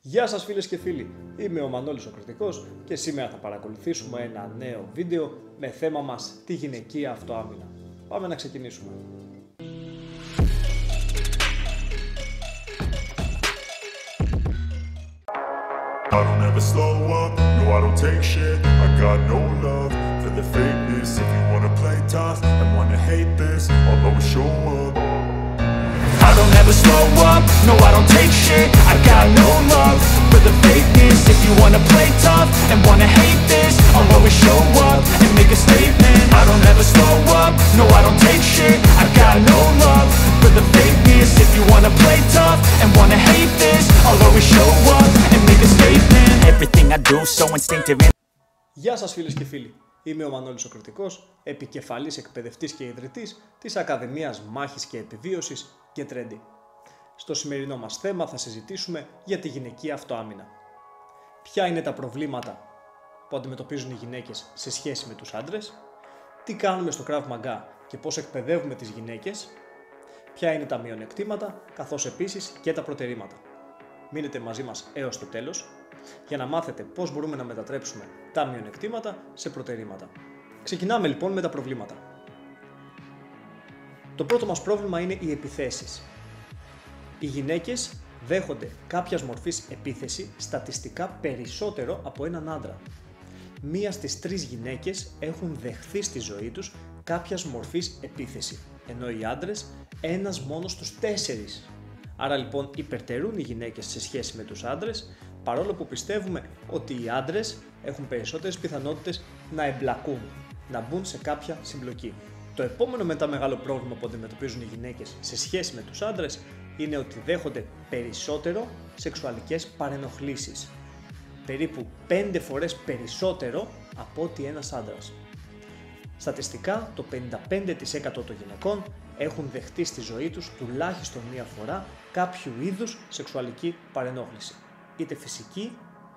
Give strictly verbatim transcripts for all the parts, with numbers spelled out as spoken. Γεια σας φίλες και φίλοι, είμαι ο Μανώλης ο Κρητικός και σήμερα θα παρακολουθήσουμε ένα νέο βίντεο με θέμα μας τη γυναική αυτοάμυνα. Πάμε να ξεκινήσουμε. I don't ever slow up, no I don't take shit. I got no love for the fakeness. If you wanna play tough and wanna hate this, I'll always show up and make a statement. I don't ever slow up, no I don't take shit. I got no love for the fakeness. If you wanna play tough and wanna hate this, I'll always show up and make a statement. Everything I do so instinctive. Γεια σας φίλες και φίλοι. Είμαι ο Μανώλης ο Κρητικός, επικεφαλής εκπαιδευτής και ιδρυτής της Ακαδημίας Μάχης και Επιβίωσης Get Ready. Στο σημερινό μας θέμα θα συζητήσουμε για τη γυναική αυτοάμυνα. Ποια είναι τα προβλήματα που αντιμετωπίζουν οι γυναίκες σε σχέση με τους άντρες, τι κάνουμε στο Krav Maga και πώς εκπαιδεύουμε τις γυναίκες, ποια είναι τα μειονεκτήματα, καθώς επίσης και τα προτερήματα. Μείνετε μαζί μας έως το τέλος για να μάθετε πώς μπορούμε να μετατρέψουμε τα μειονεκτήματα σε προτερήματα. Ξεκινάμε λοιπόν με τα προβλήματα. Το πρώτο μας πρόβλημα είναι οι επιθέσεις. Οι γυναίκες δέχονται κάποιας μορφής επίθεση στατιστικά περισσότερο από έναν άντρα. Μία στις τρεις γυναίκες έχουν δεχθεί στη ζωή τους κάποιας μορφής επίθεση, ενώ οι άντρες ένας μόνο στους τέσσερις. Άρα λοιπόν υπερτερούν οι γυναίκες σε σχέση με τους άντρες, παρόλο που πιστεύουμε ότι οι άντρες έχουν περισσότερες πιθανότητες να εμπλακούν, να μπουν σε κάποια συμπλοκή. Το επόμενο μετά μεγάλο πρόβλημα που αντιμετωπίζουν οι γυναίκες σε σχέση με τους άντρες είναι ότι δέχονται περισσότερο σεξουαλικές παρενοχλήσεις. Περίπου πέντε φορές περισσότερο από ότι ένας άντρας. Στατιστικά το πενήντα πέντε τοις εκατό των γυναικών έχουν δεχτεί στη ζωή τους τουλάχιστον μία φορά κάποιου είδους σεξουαλική παρενόχληση. Είτε φυσική,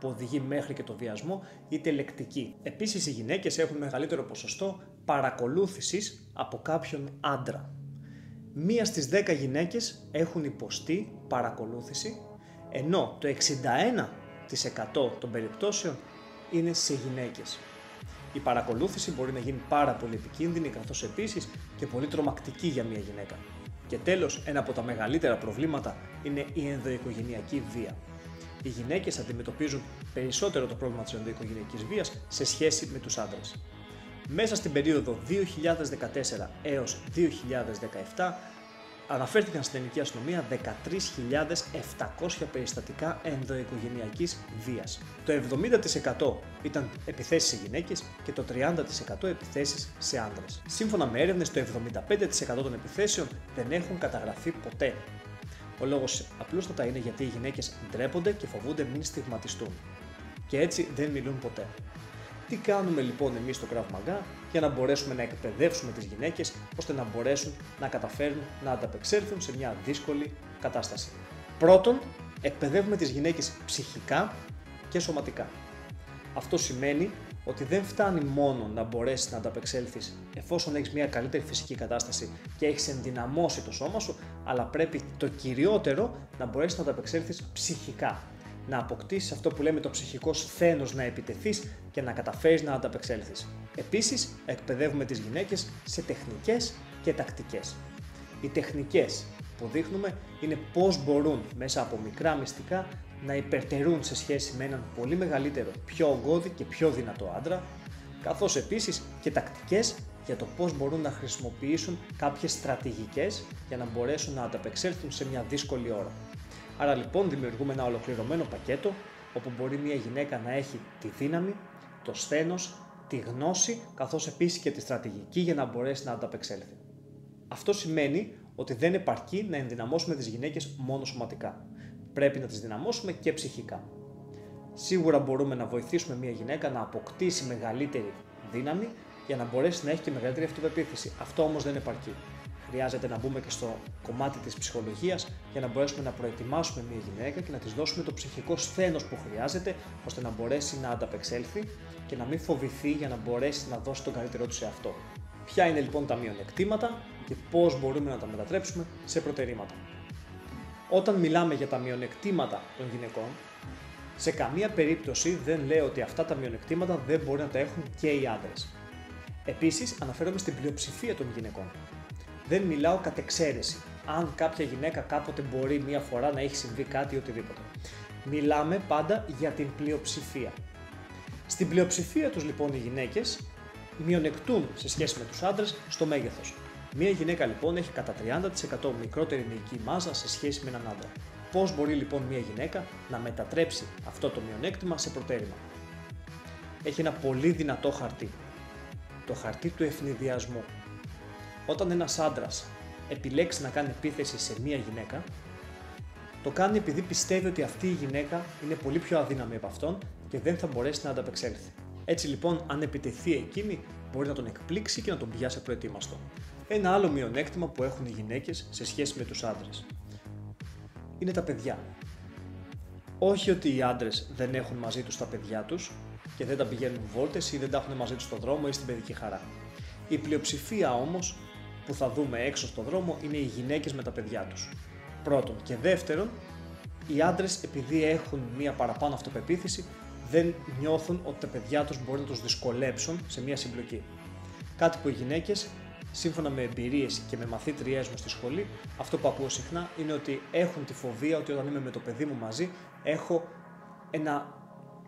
που οδηγεί μέχρι και το βιασμό, είτε λεκτική. Επίσης, οι γυναίκες έχουν μεγαλύτερο ποσοστό παρακολούθησης από κάποιον άντρα. Μία στις δέκα γυναίκες έχουν υποστεί παρακολούθηση, ενώ το εξήντα ένα τοις εκατό των περιπτώσεων είναι σε γυναίκες. Η παρακολούθηση μπορεί να γίνει πάρα πολύ επικίνδυνη, καθώς επίσης και πολύ τρομακτική για μια γυναίκα. Και τέλος, ένα από τα μεγαλύτερα προβλήματα είναι η ενδοοικογενειακή βία. Οι γυναίκες αντιμετωπίζουν περισσότερο το πρόβλημα της ενδοοικογενειακής βίας σε σχέση με τους άντρες. Μέσα στην περίοδο δύο χιλιάδες δεκατέσσερα έως δύο χιλιάδες δεκαεπτά αναφέρθηκαν στην ελληνική αστυνομία δεκατρείς χιλιάδες επτακόσια περιστατικά ενδοοικογενειακής βίας. Το εβδομήντα τοις εκατό ήταν επιθέσεις σε γυναίκες και το τριάντα τοις εκατό επιθέσεις σε άντρες. Σύμφωνα με έρευνες, το εβδομήντα πέντε τοις εκατό των επιθέσεων δεν έχουν καταγραφεί ποτέ. Ο λόγος απλούστατα είναι γιατί οι γυναίκες ντρέπονται και φοβούνται μην στιγματιστούν. Και έτσι δεν μιλούν ποτέ. Τι κάνουμε λοιπόν εμείς στο Krav Maga για να μπορέσουμε να εκπαιδεύσουμε τις γυναίκες ώστε να μπορέσουν να καταφέρουν να ανταπεξέλθουν σε μια δύσκολη κατάσταση. Πρώτον, εκπαιδεύουμε τις γυναίκες ψυχικά και σωματικά. Αυτό σημαίνει ότι δεν φτάνει μόνο να μπορέσεις να ανταπεξέλθεις εφόσον έχεις μια καλύτερη φυσική κατάσταση και έχεις ενδυναμώσει το σώμα σου, αλλά πρέπει το κυριότερο να μπορέσεις να ανταπεξέλθεις ψυχικά. Να αποκτήσεις αυτό που λέμε το ψυχικό σθένος να επιτεθείς και να καταφέρεις να ανταπεξέλθεις. Επίσης, εκπαιδεύουμε τις γυναίκες σε τεχνικές και τακτικές. Οι τεχνικές που δείχνουμε είναι πώς μπορούν μέσα από μικρά μυστικά να υπερτερούν σε σχέση με έναν πολύ μεγαλύτερο, πιο ογκώδη και πιο δυνατό άντρα, καθώς επίσης και τακτικές για το πώς μπορούν να χρησιμοποιήσουν κάποιες στρατηγικές για να μπορέσουν να ανταπεξέλθουν σε μια δύσκολη ώρα. Άρα λοιπόν δημιουργούμε ένα ολοκληρωμένο πακέτο όπου μπορεί μια γυναίκα να έχει τη δύναμη, το σθένος, τη γνώση, καθώς επίσης και τη στρατηγική για να μπορέσει να ανταπεξέλθει. Αυτό σημαίνει ότι δεν επαρκεί να ενδυναμώσουμε τις γυναίκες μόνο σωματικά. Πρέπει να τις δυναμώσουμε και ψυχικά. Σίγουρα μπορούμε να βοηθήσουμε μια γυναίκα να αποκτήσει μεγαλύτερη δύναμη για να μπορέσει να έχει και μεγαλύτερη αυτοπεποίθηση. Αυτό όμως δεν επαρκεί. Χρειάζεται να μπούμε και στο κομμάτι της ψυχολογίας για να μπορέσουμε να προετοιμάσουμε μια γυναίκα και να της δώσουμε το ψυχικό σθένος που χρειάζεται ώστε να μπορέσει να ανταπεξέλθει και να μην φοβηθεί για να μπορέσει να δώσει τον καλύτερό του σε αυτό. Ποια είναι λοιπόν τα μειονεκτήματα και πώς μπορούμε να τα μετατρέψουμε σε προτερήματα. Όταν μιλάμε για τα μειονεκτήματα των γυναικών, Σε καμία περίπτωση δεν λέω ότι αυτά τα μειονεκτήματα δεν μπορεί να τα έχουν και οι άντρες. Επίσης, αναφέρομαι στην πλειοψηφία των γυναικών. Δεν μιλάω κατ' εξαίρεση, αν κάποια γυναίκα κάποτε μπορεί μία φορά να έχει συμβεί κάτι ή οτιδήποτε. Μιλάμε πάντα για την πλειοψηφία. Στην πλειοψηφία τους λοιπόν οι γυναίκες μειονεκτούν σε σχέση με τους άντρες στο μέγεθος. Μία γυναίκα λοιπόν έχει κατά τριάντα τοις εκατό μικρότερη μυϊκή μάζα σε σχέση με έναν άντρα. Πώς μπορεί λοιπόν μία γυναίκα να μετατρέψει αυτό το μειονέκτημα σε προτέρημα? Έχει ένα πολύ δυνατό χαρτί. Το χαρτί του ευνηδιασμού. Όταν ένας άντρας επιλέξει να κάνει επίθεση σε μία γυναίκα, το κάνει επειδή πιστεύει ότι αυτή η γυναίκα είναι πολύ πιο αδύναμη από αυτόν και δεν θα μπορέσει να ανταπεξέλθει. Έτσι λοιπόν, αν επιτεθεί εκείνη, μπορεί να τον εκπλήξει και να τον πιάσει απροετοίμαστο. Ένα άλλο μειονέκτημα που έχουν οι γυναίκες σε σχέση με τους άντρες είναι τα παιδιά. Όχι ότι οι άντρες δεν έχουν μαζί τους τα παιδιά τους και δεν τα πηγαίνουν βόλτες ή δεν τα έχουν μαζί τους στον δρόμο ή στην παιδική χαρά. Η πλειοψηφία όμως που θα δούμε έξω στον δρόμο είναι οι γυναίκες με τα παιδιά τους. Πρώτον, και δεύτερον, οι άντρες επειδή έχουν μία παραπάνω αυτοπεποίθηση δεν νιώθουν ότι τα παιδιά τους μπορεί να τους δυσκολέψουν σε μία συμπλοκή. Κάτι που οι γυναίκες, σύμφωνα με εμπειρίες και με μαθήτριές μου στη σχολή, αυτό που ακούω συχνά είναι ότι έχουν τη φοβία ότι όταν είμαι με το παιδί μου μαζί έχω ένα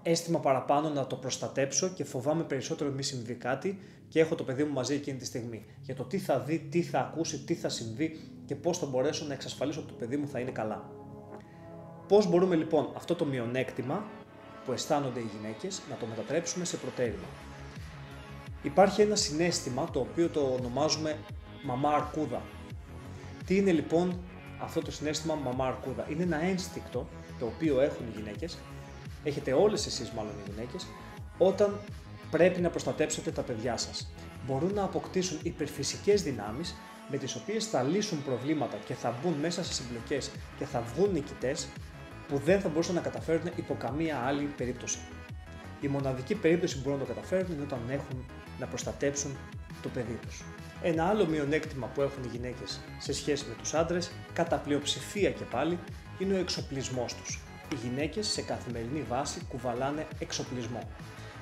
αίσθημα παραπάνω να το προστατέψω και φοβάμαι περισσότερο μη συμβεί κάτι και έχω το παιδί μου μαζί εκείνη τη στιγμή. Για το τι θα δει, τι θα ακούσει, τι θα συμβεί και πώς θα μπορέσω να εξασφαλίσω ότι το παιδί μου θα είναι καλά. Πώς μπορούμε λοιπόν αυτό το μειονέκτημα που αισθάνονται οι γυναίκες να το μετατρέψουμε σε προτέρημα? Υπάρχει ένα συναίσθημα το οποίο το ονομάζουμε μαμά αρκούδα. Τι είναι λοιπόν αυτό το συναίσθημα μαμά αρκούδα? Είναι ένα ένστικτο το οποίο έχουν οι γυναίκες, έχετε όλες εσείς μάλλον οι γυναίκες, όταν πρέπει να προστατέψετε τα παιδιά σας. Μπορούν να αποκτήσουν υπερφυσικές δυνάμεις με τις οποίες θα λύσουν προβλήματα και θα μπουν μέσα σε συμπλοκές και θα βγουν νικητές που δεν θα μπορούσαν να καταφέρουν υπό καμία άλλη περίπτωση. Η μοναδική περίπτωση που μπορούν να το καταφέρουν είναι όταν έχουν να προστατέψουν το παιδί τους. Ένα άλλο μειονέκτημα που έχουν οι γυναίκες σε σχέση με τους άντρες, κατά πλειοψηφία και πάλι, είναι ο εξοπλισμός τους. Οι γυναίκες σε καθημερινή βάση κουβαλάνε εξοπλισμό.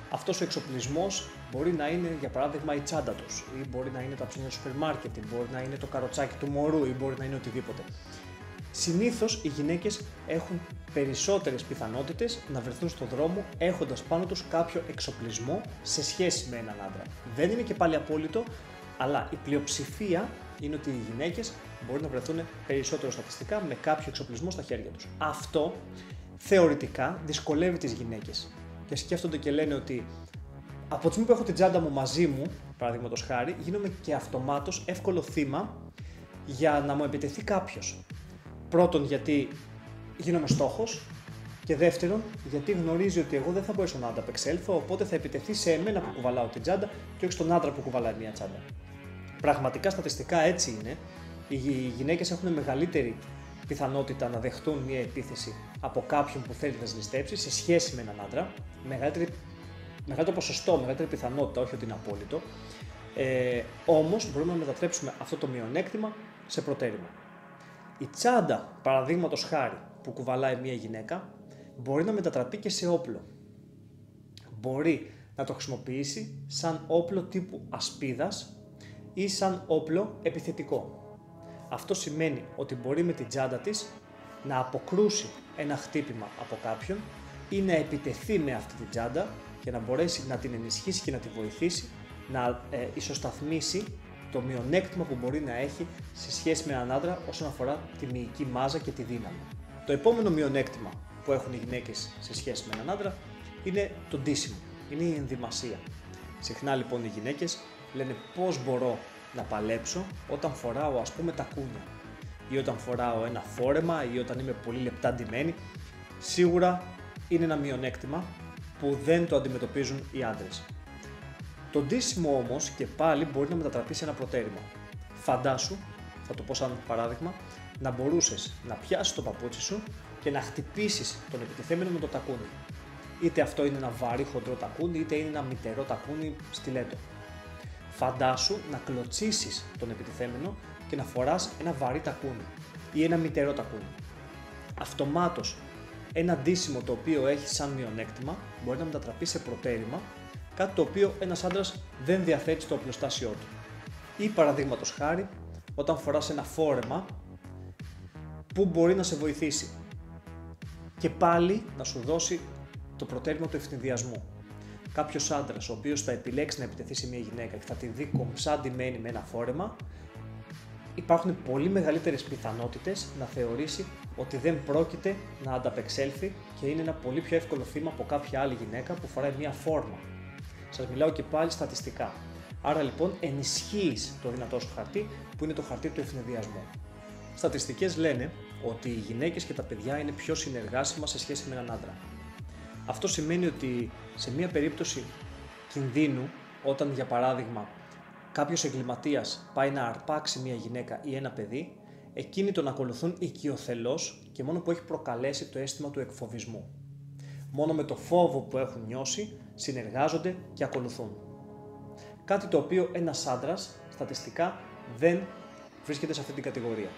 Αυτός ο εξοπλισμός μπορεί να είναι για παράδειγμα η τσάντα τους, ή μπορεί να είναι τα ψώνια του σούπερ μάρκετ, ή μπορεί να είναι το καροτσάκι του μωρού, ή μπορεί να είναι οτιδήποτε. Συνήθως οι γυναίκες έχουν περισσότερες πιθανότητες να βρεθούν στον δρόμο έχοντας πάνω τους κάποιο εξοπλισμό σε σχέση με έναν άντρα. Δεν είναι και πάλι απόλυτο, αλλά η πλειοψηφία είναι ότι οι γυναίκες μπορεί να βρεθούν περισσότερο στατιστικά με κάποιο εξοπλισμό στα χέρια τους. Αυτό θεωρητικά δυσκολεύει τις γυναίκες και σκέφτονται και λένε ότι από τη στιγμή που έχω την τσάντα μου μαζί μου, παραδείγματος χάρη, γίνομαι και αυτομάτως εύκολο θύμα για να μου επιτεθεί κάποιος. Πρώτον, γιατί γίνομαι στόχος, και δεύτερον, γιατί γνωρίζει ότι εγώ δεν θα μπορέσω να ανταπεξέλθω, οπότε θα επιτεθεί σε εμένα που κουβαλάω την τσάντα και όχι στον άντρα που κουβαλάει μια τσάντα. Πραγματικά στατιστικά έτσι είναι. Οι γυναίκες έχουν μεγαλύτερη πιθανότητα να δεχτούν μια επίθεση από κάποιον που θέλει να σλιστέψει σε σχέση με έναν άντρα. Μεγαλύτερη, μεγαλύτερο ποσοστό, μεγαλύτερη πιθανότητα, όχι ότι είναι απόλυτο. Ε, όμως μπορούμε να μετατρέψουμε αυτό το μειονέκτημα σε προτέρημα. Η τσάντα, παραδείγματος χάρη, που κουβαλάει μια γυναίκα, μπορεί να μετατραπεί και σε όπλο. Μπορεί να το χρησιμοποιήσει σαν όπλο τύπου ασπίδας ή σαν όπλο επιθετικό. Αυτό σημαίνει ότι μπορεί με την τσάντα της να αποκρούσει ένα χτύπημα από κάποιον ή να επιτεθεί με αυτή την τσάντα για να μπορέσει να την ενισχύσει και να τη βοηθήσει να ε, ισοσταθμίσει το μειονέκτημα που μπορεί να έχει σε σχέση με έναν άντρα όσον αφορά τη μυϊκή μάζα και τη δύναμη. Το επόμενο μειονέκτημα που έχουν οι γυναίκες σε σχέση με έναν άντρα είναι το ντύσιμο, είναι η ενδυμασία. Συχνά λοιπόν οι γυναίκες λένε πώς μπορώ να παλέψω όταν φοράω ας πούμε τα κούνια ή όταν φοράω ένα φόρεμα ή όταν είμαι πολύ λεπτά ντυμένη. Σίγουρα είναι ένα μειονέκτημα που δεν το αντιμετωπίζουν οι άντρες. Το ντύσιμο όμως και πάλι μπορεί να μετατραπεί σε ένα προτέρημα. Φαντάσου, θα το πω σαν παράδειγμα, να μπορούσες να πιάσεις το παπούτσι σου και να χτυπήσεις τον επιτιθέμενο με το τακούνι. Είτε αυτό είναι ένα βαρύ χοντρό τακούνι, είτε είναι ένα μυτερό τακούνι στιλέτο. Φαντάσου να κλωτσίσεις τον επιτιθέμενο και να φοράς ένα βαρύ τακούνι ή ένα μυτερό τακούνι. Αυτομάτως ένα ντύσιμο το οποίο έχει σαν μειονέκτημα μπορεί να μετατραπεί σε προτέρημα, κάτι το οποίο ένας άντρας δεν διαθέτει στο οπλοστάσιό του. Ή παραδείγματος χάρη, όταν φοράς ένα φόρεμα που μπορεί να σε βοηθήσει και πάλι να σου δώσει το προτέρημα του ευθυνδιασμού. Κάποιος άντρας ο οποίος θα επιλέξει να επιτεθεί σε μια γυναίκα και θα τη δει κομψά ντυμένη με ένα φόρεμα, υπάρχουν πολύ μεγαλύτερες πιθανότητες να θεωρήσει ότι δεν πρόκειται να ανταπεξέλθει και είναι ένα πολύ πιο εύκολο θύμα από κάποια άλλη γυναίκα που φοράει μια φόρμα. Σας μιλάω και πάλι στατιστικά. Άρα λοιπόν ενισχύεις το δυνατό σου χαρτί που είναι το χαρτί του ευθυνδιασμού. Στατιστικές λένε ότι οι γυναίκες και τα παιδιά είναι πιο συνεργάσιμα σε σχέση με έναν άντρα. Αυτό σημαίνει ότι σε μια περίπτωση κινδύνου, όταν για παράδειγμα κάποιος εγκληματίας πάει να αρπάξει μια γυναίκα ή ένα παιδί, εκείνοι τον ακολουθούν οικειοθελώς και μόνο που έχει προκαλέσει το αίσθημα του εκφοβισμού. Μόνο με το φόβο που έχουν νιώσει συνεργάζονται και ακολουθούν. Κάτι το οποίο ένας άντρας στατιστικά δεν βρίσκεται σε αυτή την κατηγορία.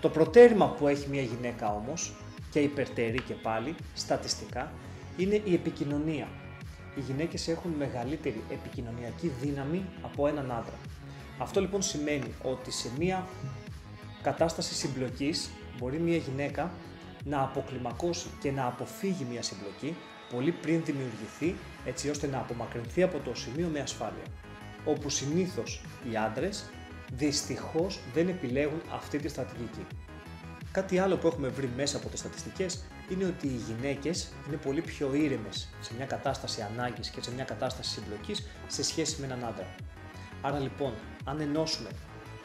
Το προτέρημα που έχει μια γυναίκα όμως, και υπερτερεί και πάλι στατιστικά, είναι η επικοινωνία. Οι γυναίκες έχουν μεγαλύτερη επικοινωνιακή δύναμη από έναν άντρα. Αυτό λοιπόν σημαίνει ότι σε μια κατάσταση συμπλοκής μπορεί μια γυναίκα να αποκλιμακώσει και να αποφύγει μια συμπλοκή πολύ πριν δημιουργηθεί, έτσι ώστε να απομακρυνθεί από το σημείο με ασφάλεια. Όπου συνήθως οι άντρες δυστυχώς δεν επιλέγουν αυτή τη στρατηγική. Κάτι άλλο που έχουμε βρει μέσα από τις στατιστικές είναι ότι οι γυναίκες είναι πολύ πιο ήρεμες σε μια κατάσταση ανάγκης και σε μια κατάσταση συμπλοκής σε σχέση με έναν άντρα. Άρα λοιπόν, αν ενώσουμε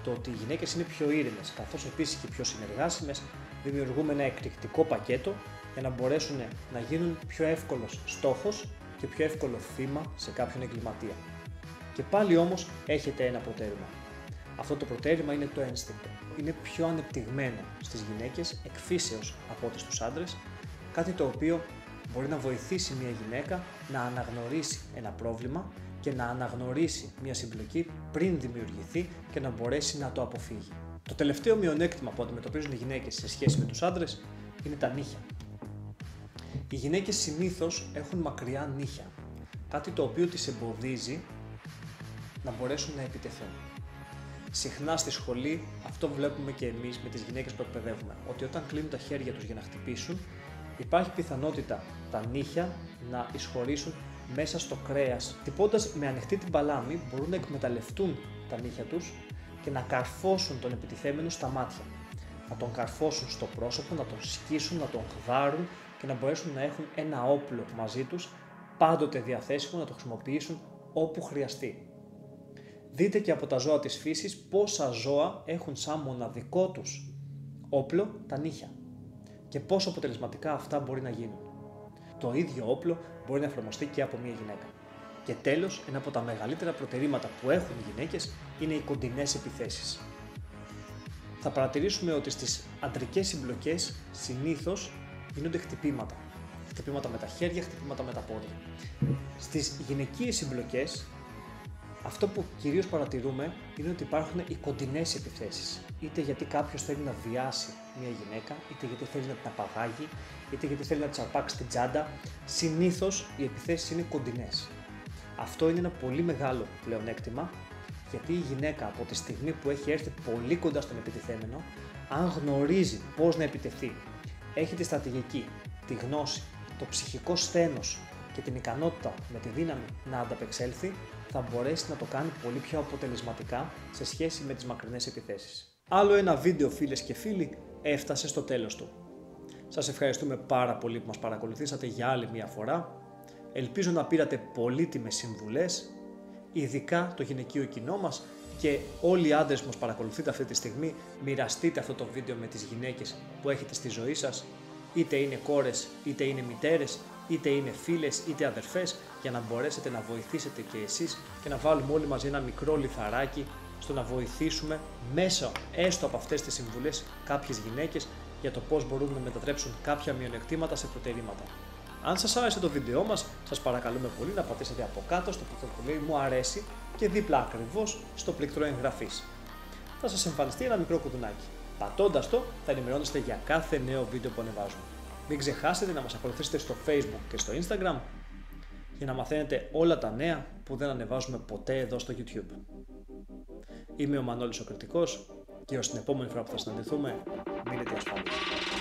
το ότι οι γυναίκες είναι πιο ήρεμες καθώς επίσης και πιο συνεργάσιμες, δημιουργούμε ένα εκρηκτικό πακέτο για να μπορέσουν να γίνουν πιο εύκολος στόχος και πιο εύκολο θύμα σε κάποιον εγκληματία. Και πάλι όμως έχετε ένα προτέρημα. Αυτό το προτέρημα είναι το ένστικτο. Είναι πιο ανεπτυγμένο στις γυναίκες εκφύσεως από ό,τι στους άντρες, κάτι το οποίο μπορεί να βοηθήσει μια γυναίκα να αναγνωρίσει ένα πρόβλημα και να αναγνωρίσει μια συμπλοκή πριν δημιουργηθεί και να μπορέσει να το αποφύγει. Το τελευταίο μειονέκτημα που αντιμετωπίζουν οι γυναίκες σε σχέση με τους άντρες είναι τα νύχια. Οι γυναίκες συνήθως έχουν μακριά νύχια, κάτι το οποίο τις εμποδίζει να μπορέσουν να επιτεθούν. Συχνά στη σχολή, αυτό βλέπουμε και εμείς με τις γυναίκες που εκπαιδεύουμε, ότι όταν κλείνουν τα χέρια τους για να χτυπήσουν, υπάρχει πιθανότητα τα νύχια να εισχωρήσουν μέσα στο κρέας. Χτυπώντας με ανοιχτή την παλάμη, μπορούν να εκμεταλλευτούν τα νύχια τους και να καρφώσουν τον επιτιθέμενο στα μάτια. Να τον καρφώσουν στο πρόσωπο, να τον σκίσουν, να τον χδάρουν και να μπορέσουν να έχουν ένα όπλο μαζί τους, πάντοτε διαθέσιμο να το χρησιμοποιήσουν όπου χρειαστεί. Δείτε και από τα ζώα της φύσης πόσα ζώα έχουν σαν μοναδικό τους όπλο τα νύχια και πόσο αποτελεσματικά αυτά μπορεί να γίνουν. Το ίδιο όπλο μπορεί να εφαρμοστεί και από μια γυναίκα. Και τέλος, ένα από τα μεγαλύτερα προτερήματα που έχουν οι γυναίκες είναι οι κοντινές επιθέσεις. Θα παρατηρήσουμε ότι στις αντρικές συμπλοκές συνήθως γίνονται χτυπήματα. Χτυπήματα με τα χέρια, χτυπήματα με τα πόδια. Στις γυναικείες συμπλοκές, αυτό που κυρίως παρατηρούμε είναι ότι υπάρχουν οι κοντινές επιθέσεις. Είτε γιατί κάποιος θέλει να βιάσει μια γυναίκα, είτε γιατί θέλει να την απαγάγει, είτε γιατί θέλει να της αρπάξει την τσάντα. Συνήθως οι επιθέσεις είναι κοντινές. Αυτό είναι ένα πολύ μεγάλο πλεονέκτημα, γιατί η γυναίκα από τη στιγμή που έχει έρθει πολύ κοντά στον επιτιθέμενο, αν γνωρίζει πώς να επιτεθεί, έχει τη στρατηγική, τη γνώση, το ψυχικό σθένος και την ικανότητα με τη δύναμη να ανταπεξέλθει, θα μπορέσει να το κάνει πολύ πιο αποτελεσματικά σε σχέση με τις μακρινές επιθέσεις. Άλλο ένα βίντεο, φίλες και φίλοι, έφτασε στο τέλος του. Σας ευχαριστούμε πάρα πολύ που μας παρακολουθήσατε για άλλη μια φορά. Ελπίζω να πήρατε πολύτιμες συμβουλές, ειδικά το γυναικείο κοινό μας, και όλοι οι άντρες που μας παρακολουθείτε αυτή τη στιγμή, μοιραστείτε αυτό το βίντεο με τις γυναίκες που έχετε στη ζωή σας, είτε είναι κόρες, είτε είναι μητέρες, είτε είναι φίλες, είτε αδερφές, για να μπορέσετε να βοηθήσετε και εσείς και να βάλουμε όλοι μαζί ένα μικρό λιθαράκι στο να βοηθήσουμε μέσα έστω από αυτές τις συμβουλές κάποιες γυναίκες για το πώς μπορούν να μετατρέψουν κάποια μειονεκτήματα σε προτερήματα. Αν σας άρεσε το βίντεό μας, σας παρακαλούμε πολύ να πατήσετε από κάτω στο πλήκτρο που λέει «Μου αρέσει» και δίπλα ακριβώς στο πλήκτρο εγγραφής. Θα σας εμφανιστεί ένα μικρό κουδουνάκι. Πατώντας το, θα ενημερώνεστε για κάθε νέο βίντεο που ανεβάζουμε. Μην ξεχάσετε να μας ακολουθήσετε στο Facebook και στο Instagram για να μαθαίνετε όλα τα νέα που δεν ανεβάζουμε ποτέ εδώ στο YouTube. Είμαι ο Μανώλης ο Κρητικός και ως την επόμενη φορά που θα συναντηθούμε, μείνετε ασφαλείς.